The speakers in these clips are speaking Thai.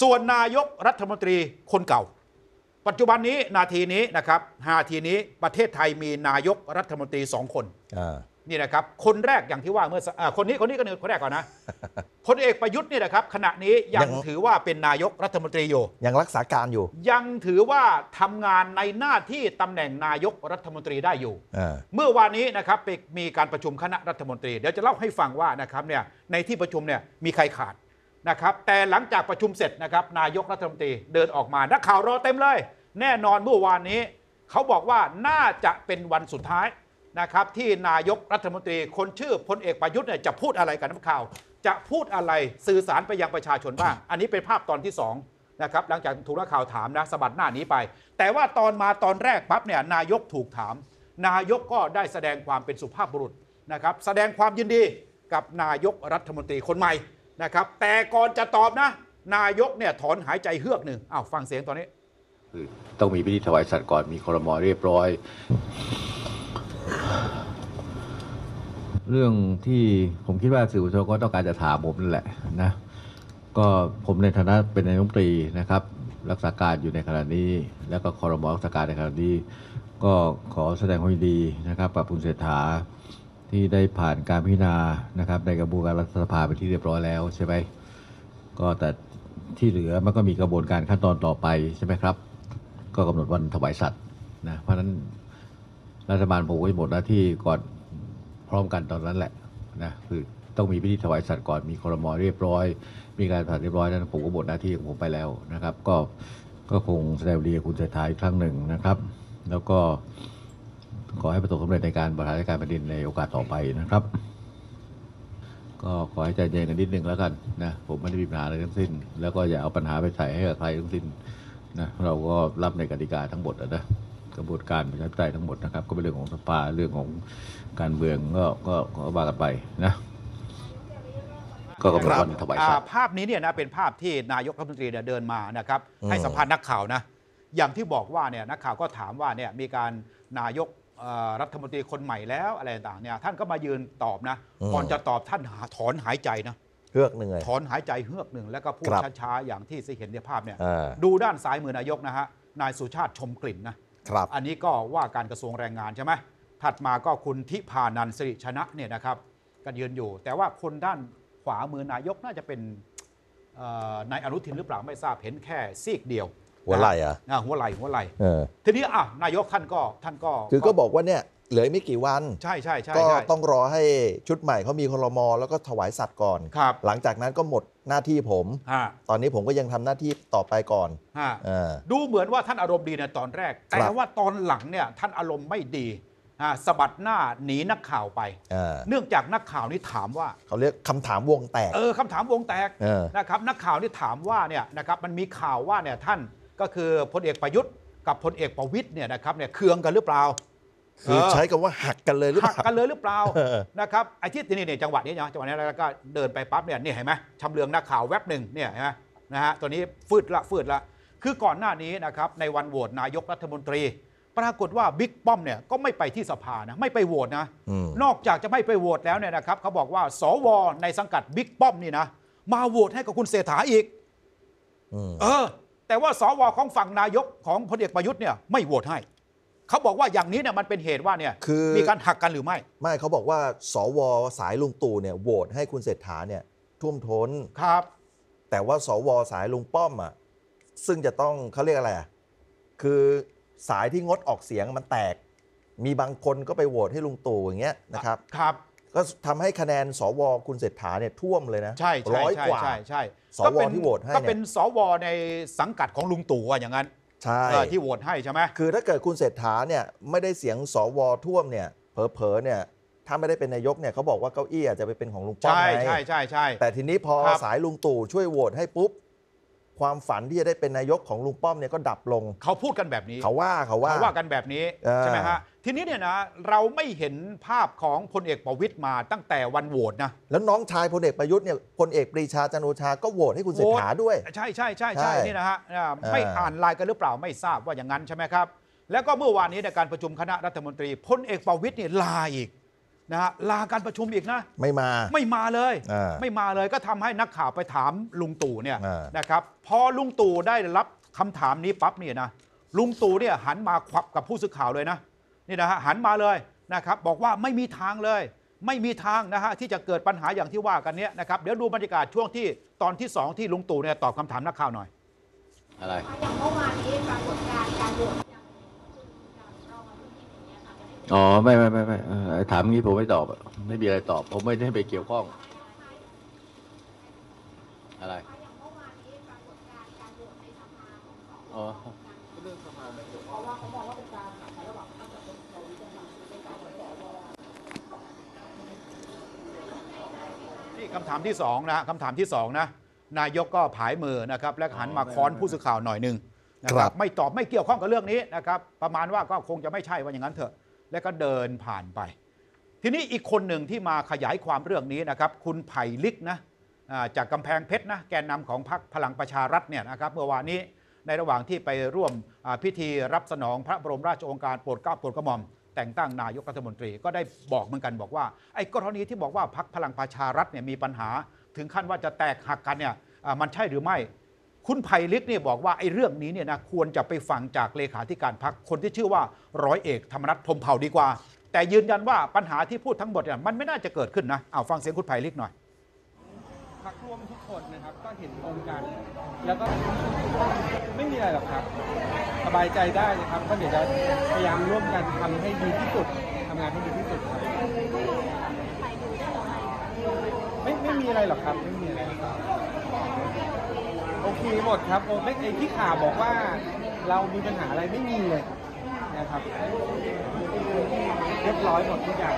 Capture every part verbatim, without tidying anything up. ส่วนนายกรัฐมนตรีคนเก่าปัจจุบันนี้นาทีนี้นะครับนาทีนี้ประเทศไทยมีนายกรัฐมนตรีสองคนนี่นะครับคนแรกอย่างที่ว่าเมื่อคนนี้คนนี้ก็คือคนแรกก่อนนะพลเอกประยุทธ์นี่นะครับขณะนี้ยังถือว่าเป็นนายกรัฐมนตรีอยู่ยังรักษาการอยู่ยังถือว่าทำงานในหน้าที่ตำแหน่งนายกรัฐมนตรีได้อยู่เมื่อวานนี้นะครับมีการประชุมคณะรัฐมนตรีเดี๋ยวจะเล่าให้ฟังว่านะครับเนี่ยในที่ประชุมเนี่ยมีใครขาดนะครับแต่หลังจากประชุมเสร็จนะครับนายกรัฐมนตรีเดินออกมานักข่าวรอเต็มเลยแน่นอนเมื่อวานนี้เขาบอกว่าน่าจะเป็นวันสุดท้ายนะครับที่นายกรัฐมนตรีคนชื่อพลเอกประยุทธ์เนี่ยจะพูดอะไรกับนักข่าวจะพูดอะไรสื่อสารไปยังประชาชนบ้าง อันนี้เป็นภาพตอนที่สองนะครับหลังจากถูกนักข่าวถามนะสะบัดหน้านี้ไปแต่ว่าตอนมาตอนแรกปั๊บเนี่ยนายกถูกถามนายกก็ได้แสดงความเป็นสุภาพบุรุษนะครับแสดงความยินดีกับนายกรัฐมนตรีคนใหม่นะครับแต่ก่อนจะตอบนะนายกเนี่ยถอนหายใจเฮือกหนึ่งอ้าวฟังเสียงตอนนี้ต้องมีพิธีถวายสัตย์ก่อนมีครม.เรียบร้อยเรื่องที่ผมคิดว่าสื่อมวลชนก็ต้องการจะถามผมนั่นแหละนะก็ผมในฐานะเป็นนายกรัฐมนตรีนะครับรักษาการอยู่ในขณะนี้แล้วก็ครม.รักษาการในขณะนี้ก็ขอแสดงความยินดีนะครับกับคุณเศรษฐาที่ได้ผ่านการพิจารณานะครับในกระบวนการรัฐสภาไปที่เรียบร้อยแล้วใช่ไหมก็แต่ที่เหลือมันก็มีกระบวนการขั้นตอนต่อไปใช่ไหมครับก็กำหนดวันถวายสัตย์นะเพราะฉะนั้นรัฐบาลผมก็หมดหน้าที่ก่อนพร้อมกันตอนนั้นแหละนะคือต้องมีพิธีถวายสัตย์ก่อนมีครม.เรียบร้อยมีการผ่านเรียบร้อยนั้นผมก็หมดหน้าที่ของผมไปแล้วนะครับก็ก็คงแสดงความยินดีกับคุณเศรษฐาอีกครั้งหนึ่งนะครับแล้วก็ขอให้ประสบความสำเร็จในการบริหารราชการแผ่นดินในโอกาสต่อไปนะครับก็ขอให้ใจเย็นกันนิดนึงแล้วกันนะผมไม่ได้มีปัญหาอะไรทั้งสิ้นแล้วก็อย่าเอาปัญหาไปใส่ให้กับใครทั้งสิ้นนะเราก็รับในกติกาทั้งหมดนะกระบวนการประชาธิปไตยทั้งหมดนะครับก็เป็นเรื่องของสภาเรื่องของการเมืองก็ก็ก็ว่ากันไปนะก็กำลังถวายสัตย์ภาพนี้เนี่ยนะเป็นภาพที่นายกรัฐมนตรีเนี่ยเดินมานะครับให้สัมภาษณ์นักข่าวนะอย่างที่บอกว่าเนี่ยนักข่าวก็ถามว่าเนี่ยมีการนายกรัฐมนตรีคนใหม่แล้วอะไรต่างเนี่ยท่านก็มายืนตอบนะก่อนจะตอบท่านถอนหายใจนะเฮือกหนึ่งเลยถอนหายใจเฮือกหนึ่งแล้วก็พูดช้าๆอย่างที่เห็นในภาพเนี่ยดูด้านซ้ายมือนายกนะฮะนายสุชาติชมกลิ่นนะอันนี้ก็ว่าการกระทรวงแรงงานใช่ไหมถัดมาก็คุณทิพานันท์สิริชนะเนี่ยนะครับก็ยืนอยู่แต่ว่าคนด้านขวามือนายกน่าจะเป็นนายอนุทินหรือเปล่าไม่ทราบเห็นแค่ซีกเดียวหัวไหล่อ่ะหัวไหล่หัวไหล่ทีนี้อ่ะนายกท่านก็ท่านก็คือก็บอกว่าเนี่ยเหลือไม่กี่วันใช่ใช่ใช่ก็ต้องรอให้ชุดใหม่เขามีครม.แล้วก็ถวายสัตย์ก่อนครับหลังจากนั้นก็หมดหน้าที่ผมตอนนี้ผมก็ยังทำหน้าที่ต่อไปก่อนดูเหมือนว่าท่านอารมณ์ดีในตอนแรกแต่ว่าตอนหลังเนี่ยท่านอารมณ์ไม่ดีสะบัดหน้าหนีนักข่าวไปเนื่องจากนักข่าวนี่ถามว่าเขาเรียกคำถามวงแตกเออคำถามวงแตกนะครับนักข่าวนี่ถามว่าเนี่ยนะครับมันมีข่าวว่าเนี่ยท่านก็คือพลเอกประยุทธ์กับพลเอกประวิตรเนี่ยนะครับเนี่ยเคืองกันหรือเปล่าคือใช้คำว่าหักกันเลยหรือเปล่าหักกันเลยหรือเปล่านะครับไอ้ที่นี่เนี่ยจังหวะนี้นะจังหวะนี้แล้วก็เดินไปปั๊บเนี่ยนี่เห็นไหมชำเลืองนักข่าวแวบหนึ่งเนี่ยเห็นไหมนะฮะตัวนี้ฟืดละฟืดละคือก่อนหน้านี้นะครับในวันโหวตนายกรัฐมนตรีปรากฏว่าบิ๊กป้อมเนี่ยก็ไม่ไปที่สภานะไม่ไปโหวตนะนอกจากจะไม่ไปโหวตแล้วเนี่ยนะครับเขาบอกว่าสวในสังกัดบิ๊กป้อมนี่นะมาโหวตให้กับคุณเศรษฐาอีกเออแต่ว่าสวของฝั่งนายกของพลเอกประยุทธ์เนี่ยไม่โหวตให้เขาบอกว่าอย่างนี้เนี่ยมันเป็นเหตุว่าเนี่ยคือมีการหักกันหรือไม่ไม่เขาบอกว่าสวสายลุงตู่เนี่ยโหวตให้คุณเศรษฐาเนี่ยท่วมท้นครับแต่ว่าสวสายลุงป้อมอ่ะซึ่งจะต้องเขาเรียกอะไรคือสายที่งดออกเสียงมันแตกมีบางคนก็ไปโหวตให้ลุงตู่อย่างเงี้ยนะครับครับก็ทำให้คะแนนสวคุณเศรษฐาเนี่ยท่วมเลยนะใช่ร้อยกว่าใช่ใช่สวที่โหวตให้ก็เป็นสวในสังกัดของลุงตู่ว่าอย่างนั้นใช่ที่โหวตให้ใช่ไหมคือถ้าเกิดคุณเศรษฐาเนี่ยไม่ได้เสียงสวท่วมเนี่ยเผลอๆเนี่ยถ้าไม่ได้เป็นนายกเนี่ยเขาบอกว่าเก้าอี้อาจจะไปเป็นของลุงป้อมใช่ใช่ใช่ใช่แต่ทีนี้พอสายลุงตู่ช่วยโหวตให้ปุ๊บความฝันที่จะได้เป็นนายกของลุงป้อมเนี่ยก็ดับลงเขาพูดกันแบบนี้เขาว่าเขาว่าเขาว่ากันแบบนี้ใช่ไหมฮะทีนี้เนี่ยนะเราไม่เห็นภาพของพลเอกประวิตรมาตั้งแต่วันโหวตนะแล้วน้องชายพลเอกประยุทธ์เนี่ยพลเอกปรีชาจันทร์โอชาก็โหวตให้คุณเศรษฐาด้วยใช่ใช่ใช่ใช่นี่นะฮะไม่อ่านไลน์กันหรือเปล่าไม่ทราบว่าอย่างนั้นใช่ไหมครับแล้วก็เมื่อวานนี้ในการประชุมคณะรัฐมนตรีพลเอกประวิตรเนี่ยลาอีก นะฮะลาการประชุมอีกนะไม่มาไม่มาเลยไม่มาเลยก็ทำให้นักข่าวไปถามลุงตู่เนี่ยนะครับพอลุงตู่ได้รับคำถามนี้ปั๊บเนี่ยนะลุงตู่เนี่ยหันมาควับกับผู้สื่อข่าวเลยนะนี่นะฮะหันมาเลยนะครับบอกว่าไม่มีทางเลยไม่มีทางนะฮะที่จะเกิดปัญหาอย่างที่ว่ากันเนี้ยนะครับเดี๋ยวดูบรรยากาศช่วงที่ตอนที่สองที่ลุงตู่เนี่ยตอบคำถามนักข่าวหน่อยอะไรอย่างเมื่อวานนี้ปรากฏการณ์การโหวตอ๋อไม่ไม่ไม่ไม่ถามงี้ผมไม่ตอบไม่มีอะไรตอบผมไม่ได้ไปเกี่ยวข้องอะไรอ๋อที่คำถามที่สองนะคำถามที่สองนะนายกก็ผายมือนะครับและหันมาค้อนผู้สื่อข่าวหน่อยหนึ่งนะครับไม่ตอบไม่เกี่ยวข้องกับเรื่องนี้นะครับประมาณว่าก็คงจะไม่ใช่ว่าอย่างนั้นเถอะและก็เดินผ่านไปทีนี้อีกคนหนึ่งที่มาขยายความเรื่องนี้นะครับคุณไผ่ลิกนะจากกำแพงเพชรนะแกนนำของพรรคพลังประชารัฐเนี่ยนะครับเมื่อวานนี้ในระหว่างที่ไปร่วมพิธีรับสนองพระบรมราชโองการโปรดเกล้าโปรดกระหม่อมแต่งตั้งนายกรัฐมนตรีก็ได้บอกเหมือนกันบอกว่าไอ้กรณีที่บอกว่าพรรคพลังประชารัฐเนี่ยมีปัญหาถึงขั้นว่าจะแตกหักกันเนี่ยมันใช่หรือไม่คุณไผ่ลิกเนี่ยบอกว่าไอ้เรื่องนี้เนี่ยนะควรจะไปฟังจากเลขาธิการพรรคคนที่ชื่อว่าร้อยเอกธรรมนัสพรหมเผ่าดีกว่าแต่ยืนยันว่าปัญหาที่พูดทั้งหมดเนี่ยมันไม่น่าจะเกิดขึ้นนะเอาฟังเสียงคุณไผ่ลิกหน่อยพรรคร่วมทุกคนนะครับก็เห็นตรงกันแล้วก็ไม่มีอะไรหรอกครับสบายใจได้นะครับก็เดี๋ยวจะพยายามร่วมกันทำให้ดีที่สุดทำงานให้ดีที่สุดไม่ไม่มีอะไรหรอกครับไม่มีอะไรโอเคหมดครับผมไม่ไอ้ที่ข่าวบอกว่าเรามีปัญหาอะไรไม่มีเลยนะครับเรียบร้อยหมดทุกอย่าง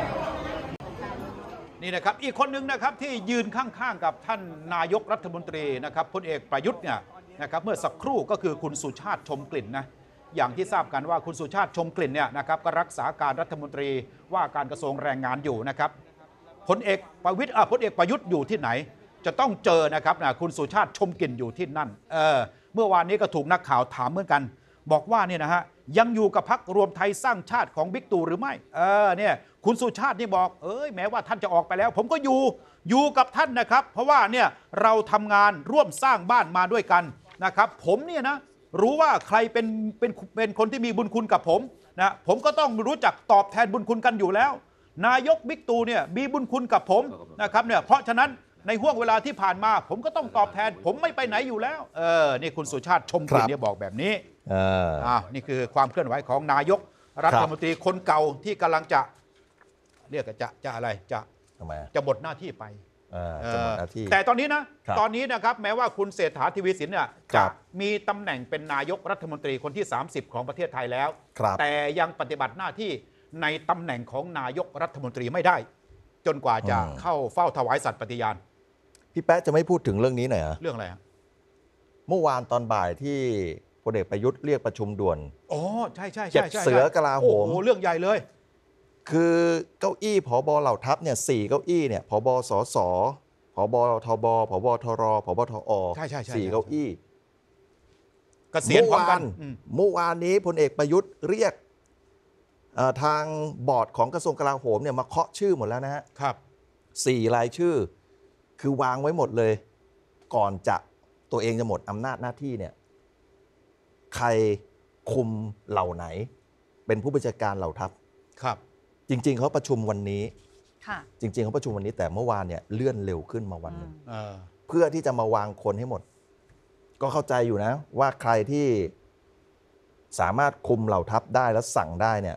นี่นะครับอีกคนนึงนะครับที่ยืนข้างๆกับท่านนายกรัฐมนตรีนะครับพลเอกประยุทธ์เนี่ยนะครับเมื่อสักครู่ก็คือคุณสุชาติชมกลิ่นนะอย่างที่ทราบกันว่าคุณสุชาติชมกลิ่นเนี่ยนะครับก็รักษาการรัฐมนตรีว่าการกระทรวงแรงงานอยู่นะครับพลเอกประวิตรพลเอกประยุทธ์อยู่ที่ไหนจะต้องเจอนะครับนะคุณสุชาติชมกลิ่นอยู่ที่นั่นเออเมื่อวานนี้ก็ถูกนักข่าวถามเหมือนกันบอกว่าเนี่ยนะฮะยังอยู่กับพรรครวมไทยสร้างชาติของบิ๊กตู่หรือไม่เออเนี่ยคุณสุชาตินี่บอกเอ้ยแม้ว่าท่านจะออกไปแล้วผมก็อยู่อยู่กับท่านนะครับเพราะว่าเนี่ยเราทำงานร่วมสร้างบ้านมาด้วยกันนะครับผมเนี่ยนะรู้ว่าใครเป็นเป็นเป็นคนที่มีบุญคุณกับผมนะผมก็ต้องรู้จักตอบแทนบุญคุณกันอยู่แล้วนายกบิ๊กตู่เนี่ยมีบุญคุณกับผมนะครับเนี่ยเพราะฉะนั้นในห่วงเวลาที่ผ่านมาผมก็ต้องตอบแทนผมไม่ไปไหนอยู่แล้วเออนี่คุณสุชาติชมกลิ่นเนี่ยบอกแบบนี้อ่านี่คือความเคลื่อนไหวของนายกรัฐมนตรีคนเก่าที่กำลังจะเรียกจะจะอะไรจะจะหมดหน้าที่ไปแต่ตอนนี้นะตอนนี้นะครับแม้ว่าคุณเศรษฐาทวีสินเนี่ยจะมีตำแหน่งเป็นนายกรัฐมนตรีคนที่สามสิบของประเทศไทยแล้วแต่ยังปฏิบัติหน้าที่ในตำแหน่งของนายกรัฐมนตรีไม่ได้จนกว่าจะเข้าเฝ้าถวายสัตย์ปฏิญาณพี่แป๊ะจะไม่พูดถึงเรื่องนี้หน่อยเหรอเรื่องอะไรฮะเมื่อวานตอนบ่ายที่พลเอกประยุทธ์เรียกประชุมด่วนอ๋อใช่ใช่ใช่เจ็ดเสือกลาโหมโอ้เรื่องใหญ่เลยคือเก้าอี้ผบ.เหล่าทัพเนี่ยสี่เก้าอี้เนี่ยผบ.สส.ผบ.ทบ.ผบ.ทร.ผบ.ทอ.ใช่ใช่ใช่สี่เก้าอี้เกษียณพร้อมกันเมื่อวานนี้พลเอกประยุทธ์เรียกทางบอร์ดของกระทรวงกลาโหมเนี่ยมาเคาะชื่อหมดแล้วนะฮะครับสี่รายชื่อคือวางไว้หมดเลยก่อนจะตัวเองจะหมดอำนาจหน้าที่เนี่ยใครคุมเหล่าไหนเป็นผู้บัญชาการเหล่าทัพครับจริงๆเขาประชุมวันนี้ค่ะจริงๆเขาประชุมวันนี้แต่เมื่อวานเนี่ยเลื่อนเร็วขึ้นมาวันหนึ่งเพื่อที่จะมาวางคนให้หมดก็เข้าใจอยู่นะว่าใครที่สามารถคุมเหล่าทัพได้และสั่งได้เนี่ย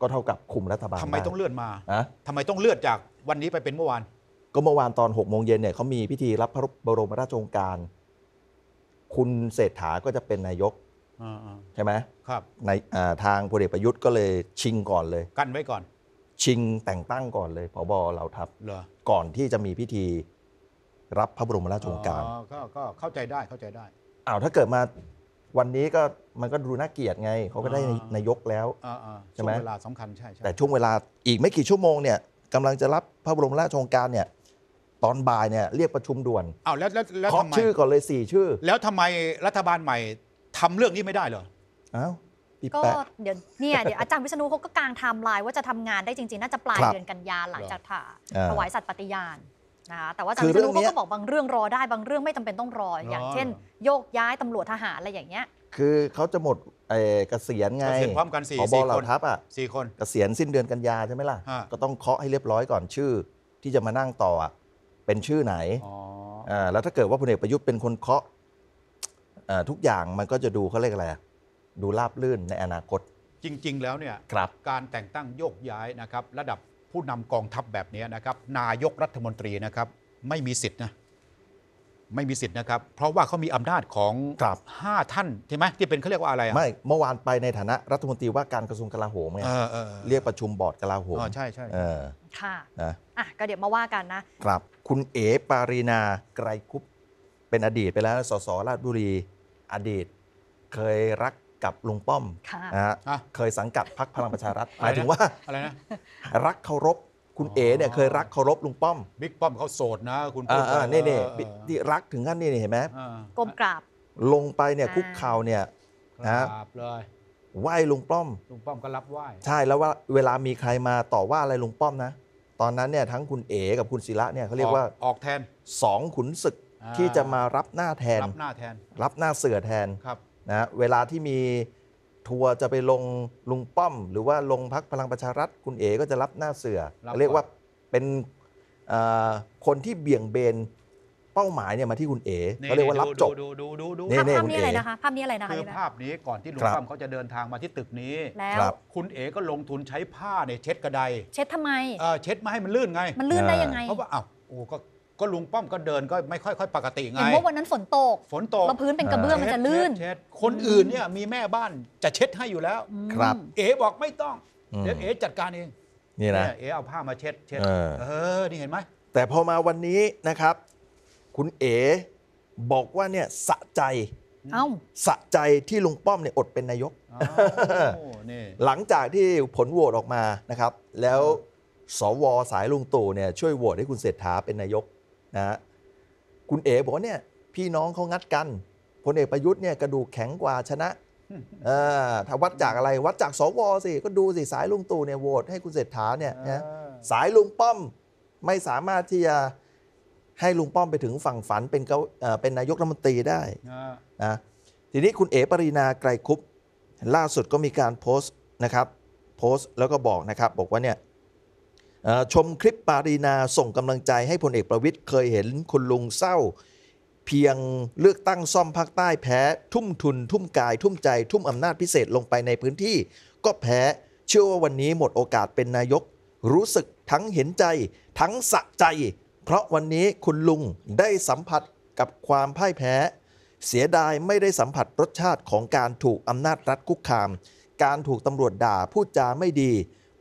ก็เท่ากับคุมรัฐบาลทำไมต้องเลื่อนมาอะทำไมต้องเลื่อนจากวันนี้ไปเป็นเมื่อวานก็เมื่อวานตอนหกโมงเย็นเนี่ยเขามีพิธีรับพระบรมราชโองการคุณเศรษฐาก็จะเป็นนายกใช่ไหมครับในทางพลเอกประยุทธ์ก็เลยชิงก่อนเลยกันไว้ก่อนชิงแต่งตั้งก่อนเลยผบ.เหล่าทัพก่อนที่จะมีพิธีรับพระบรมราชโองการก็เข้าใจได้เข้าใจได้อ้าวถ้าเกิดมาวันนี้ก็มันก็ดูน่าเกลียดไงเขาก็ได้นายกแล้วใช่ไหมช่วงเวลาสำคัญใช่แต่ช่วงเวลาอีกไม่กี่ชั่วโมงเนี่ยกำลังจะรับพระบรมราชโองการเนี่ยตอนบ่ายเนี่ยเรียกประชุมด่วนอ้าวแล้วแล้วทำไมชื่อก่อนเลยสี่ชื่อแล้วทำไมรัฐบาลใหม่ทำเรื่องนี้ไม่ได้เหรออ้าว ก็เดี๋ยวเนี่ยเดี๋ยวอาจารย์วิษณุเขาก็กางไทม์ไลน์ว่าจะทำงานได้จริงๆน่าจะปลายเดือนกันยาหลังจากถวายสัตย์ปฏิญาณนะคะแต่ว่าอาจารย์วิษณุเขาก็บอกบางเรื่องรอได้บางเรื่องไม่จำเป็นต้องรออย่างเช่นโยกย้ายตำรวจทหารอะไรอย่างเงี้ยคือเขาจะหมดเกษียณไงพร้อมกันสี่คนผบ.เหล่าทัพอ่ะสี่คนเกษียณสิ้นเดือนกันยาใช่ไหมล่ะก็ต้องเคาะให้เรียบร้อยก่อนชื่อที่จะมานั่งต่อเป็นชื่อไหนอ่าแล้วถ้าเกิดว่าพลเอกประยุทธ์เป็นคนเคาะอ่าทุกอย่างมันก็จะดูเขาเรียกอะไรดูราบลื่นในอนาคตจริงๆแล้วเนี่ยการแต่งตั้งโยกย้ายนะครับระดับผู้นำกองทัพแบบนี้นะครับนายกรัฐมนตรีนะครับไม่มีสิทธิ์นะไม่มีสิทธิ์นะครับเพราะว่าเขามีอำนาจของห้าท่านใช่ไหมที่เป็นเขาเรียกว่าอะไรไม่เมื่อวานไปในฐานะรัฐมนตรีว่าการกระทรวงกลาโหมไงเรียกประชุมบอร์ดกลาโหมใช่ใช่ค่ะอ่ะก็เดี๋ยวมาว่ากันนะครับคุณเอ๋ปารีนาไกรคุปเป็นอดีตไปแล้วสสราชบุรีอดีตเคยรักกับลุงป้อมนะฮะเคยสังกัดพรรคพลังประชารัฐหมายถึงว่าอะไรนะรักเคารพคุณเอ๋เนี่ยเคยรักเคารพลุงป้อมบิ๊กป้อมเขาโสดนะคุณป้อมนี่นี่ที่รักถึงขั้นนี่เห็นไหมก้มกราบลงไปเนี่ยคุกเข่าเนี่ยนะไหว้ลุงป้อมลุงป้อมก็รับไหว้ใช่แล้วว่าเวลามีใครมาต่อว่าอะไรลุงป้อมนะตอนนั้นเนี่ยทั้งคุณเอ๋กับคุณศิระเนี่ยเขาเรียกว่าออกแทนสองขุนศึกที่จะมารับหน้าแทนรับหน้าแทนรับหน้าเสือแทนครับนะเวลาที่มีทัวร์จะไปลงลุงป้อมหรือว่าลงพักพลังประชารัฐคุณเอ๋ก็จะรับหน้าเสือเรียกว่าเป็นคนที่เบี่ยงเบนเป้าหมายเนี่ยมาที่คุณเอ๋เขาเรียกว่ารับจบภาพนี้อะไรนะคะภาพนี้อะไรนะคะคือภาพนี้ก่อนที่ลุงป้อมเขาจะเดินทางมาที่ตึกนี้แล้วคุณเอ๋ก็ลงทุนใช้ผ้าเนี่ยเช็ดกระไดเช็ดทำไมเช็ดมาให้มันลื่นไงมันลื่นได้ยังไงเพราะว่าอ้าวโอ้ก็ก็ลุงป้อมก็เดินก็ไม่ค่อยค่อยปกติไงเห็นว่าวันนั้นฝนตกฝนตกพื้นเป็นกระเบื้องมันจะลื่นคนอื่นเนี่ยมีแม่บ้านจะเช็ดให้อยู่แล้วครับเอ๋บอกไม่ต้องเดี๋ยวเอ๋จัดการเองนี่นะเอ๋เอาผ้ามาเช็ดเช็ดเออนี่เห็นไหมแต่พอมาวันนี้นะครับคุณเอ๋บอกว่าเนี่ยสะใจเอ้าสะใจที่ลุงป้อมเนี่ยอดเป็นนายกหลังจากที่ผลโหวตออกมานะครับแล้วสวสายลุงตู่เนี่ยช่วยโหวตให้คุณเศรษฐาเป็นนายกนะคุณเอ๋บอกว่าเนี่ยพี่น้องเขางัดกันพลเอกประยุทธ์เนี่ยกระดูกแข็งกว่าชนะถ้าวัดจากอะไรวัดจากสวสิก็ดูสิสายลุงตู่เนี่ยโหวตให้คุณเศรษฐาเนี่ยนะสายลุงป้อมไม่สามารถที่จะให้ลุงป้อมไปถึงฝั่งฝันเป็นเขาเป็นนายกรัฐมนตรีได้นะทีนี้คุณเอ๋ปรินาไกรคุปล่าสุดก็มีการโพสต์นะครับโพสต์แล้วก็บอกนะครับบอกว่าเนี่ยชมคลิปปารีนาส่งกำลังใจให้พลเอกประวิตรเคยเห็นคุณลุงเศร้าเพียงเลือกตั้งซ่อมภาคใต้แพ้ทุ่มทุนทุ่มกายทุ่มใจทุ่มอำนาจพิเศษลงไปในพื้นที่ก็แพ้เชื่อว่าวันนี้หมดโอกาสเป็นนายกรู้สึกทั้งเห็นใจทั้งสะใจเพราะวันนี้คุณลุงได้สัมผัสกับความพ่ายแพ้เสียดายไม่ได้สัมผัสรสชาติของการถูกอำนาจรัฐคุกคามการถูกตำรวจด่าพูดจาไม่ดี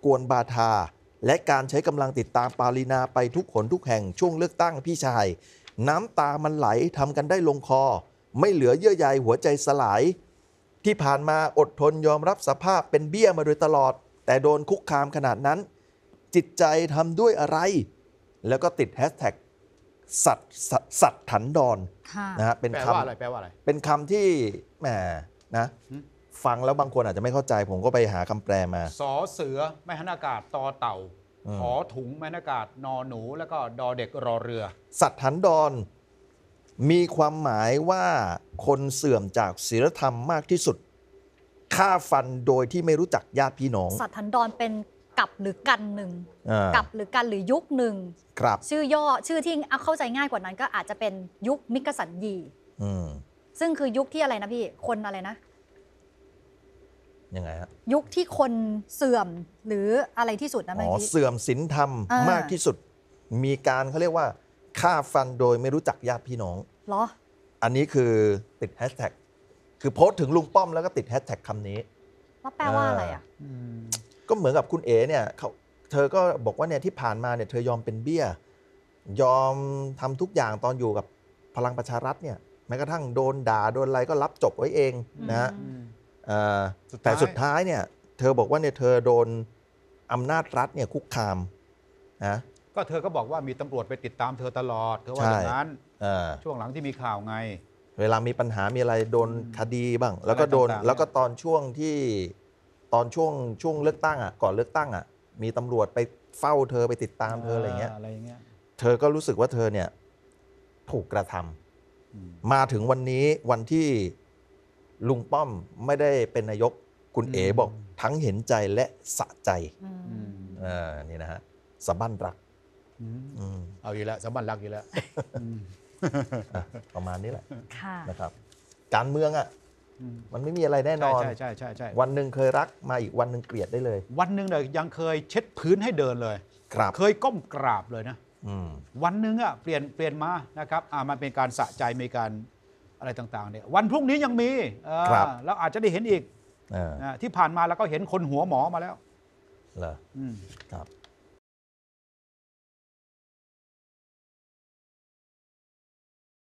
กวนบาทาและการใช้กำลังติดตามปารีนาไปทุกหนทุกแห่งช่วงเลือกตั้งพี่ชายน้ำตามันไหลทำกันได้ลงคอไม่เหลือเยื่อใยหัวใจสลายที่ผ่านมาอดทนยอมรับสภาพเป็นเบี้ยมาโดยตลอดแต่โดนคุกคามขนาดนั้นจิตใจทำด้วยอะไรแล้วก็ติดแฮชแท็กสัตว์สัตว์ถันดอนนะฮะเป็นคำอะไรแปลว่าอะไรเป็นคำที่แหมนะฟังแล้วบางคนอาจจะไม่เข้าใจผมก็ไปหาคำแปลมาสอเสือแม่นอากาศตอเต่าขอถุงแม่นอากาศนอหนูแล้วก็ดอเด็กรอเรือสัตว์ถันดอนมีความหมายว่าคนเสื่อมจากศีลธรรมมากที่สุดฆ่าฟันโดยที่ไม่รู้จักญาติพี่น้องสัตว์ถันดอนเป็นกับหรือกันหนึ่งกับหรือกันหรือยุคหนึ่งชื่อย่อชื่อที่เข้าใจง่ายกว่านั้นก็อาจจะเป็นยุคมิกสันยีซึ่งคือยุคที่อะไรนะพี่คนอะไรนะยังไงฮะยุคที่คนเสื่อมหรืออะไรที่สุดนะแม่พี่เสื่อมศีลธรรมมากที่สุดมีการเขาเรียกว่าฆ่าฟันโดยไม่รู้จักญาติพี่น้องเหรออันนี้คือติดแฮชแท็กคือโพสต์ถึงลุงป้อมแล้วก็ติดแฮชแท็กคำนี้แล้วแปลว่าอะไรอ่ะก็เหมือนกับคุณเอ๋เนี่ยเขาเธอก็บอกว่าเนี่ยที่ผ่านมาเนี่ยเธอยอมเป็นเบี้ยยอมทำทุกอย่างตอนอยู่กับพลังประชารัฐเนี่ยแม้กระทั่งโดนด่าโดนอะไรก็รับจบไว้เองนะแต่สุดท้ายเนี่ยเธอบอกว่าเนี่ยเธอโดนอำนาจรัฐเนี่ยคุกคามนะก็เธอก็บอกว่ามีตำรวจไปติดตามเธอตลอดเธอว่าอย่างนั้นช่วงหลังที่มีข่าวไง เวลามีปัญหามีอะไรโดนคดีบ้างแล้วก็โดนแล้วก็ตอนช่วงที่ตอนช่วงช่วงเลือกตั้งอ่ะก่อนเลือกตั้งอ่ะมีตำรวจไปเฝ้าเธอไปติดตามเธออะไรเงี้ยเธอก็รู้สึกว่าเธอเนี่ยถูกกระทำมาถึงวันนี้วันที่ลุงป้อมไม่ได้เป็นนายกคุณเอ๋บอกทั้งเห็นใจและสะใจอ่านี่นะฮะสะบั้นรักเอาอยู่แล้วสะบั้นรักอยู่แล้วประมาณนี้แหละนะครับการเมืองอ่ะมันไม่มีอะไรแน่นอนใช่ใช่ใช่ใช่วันหนึ่งเคยรักมาอีกวันหนึ่งเกลียดได้เลยวันหนึ่งเนี่ยยังเคยเช็ดพื้นให้เดินเลยครับเคยก้มกราบเลยนะวันหนึ่งอ่ะเปลี่ยนเปลี่ยนมานะครับอ่ามันเป็นการสะใจมีการอะไรต่างๆเนี่ยวันพรุ่งนี้ยังมีแล้วอาจจะได้เห็นอีกที่ผ่านมาแล้วก็เห็นคนหัวหมอมาแล้วเหรอครับ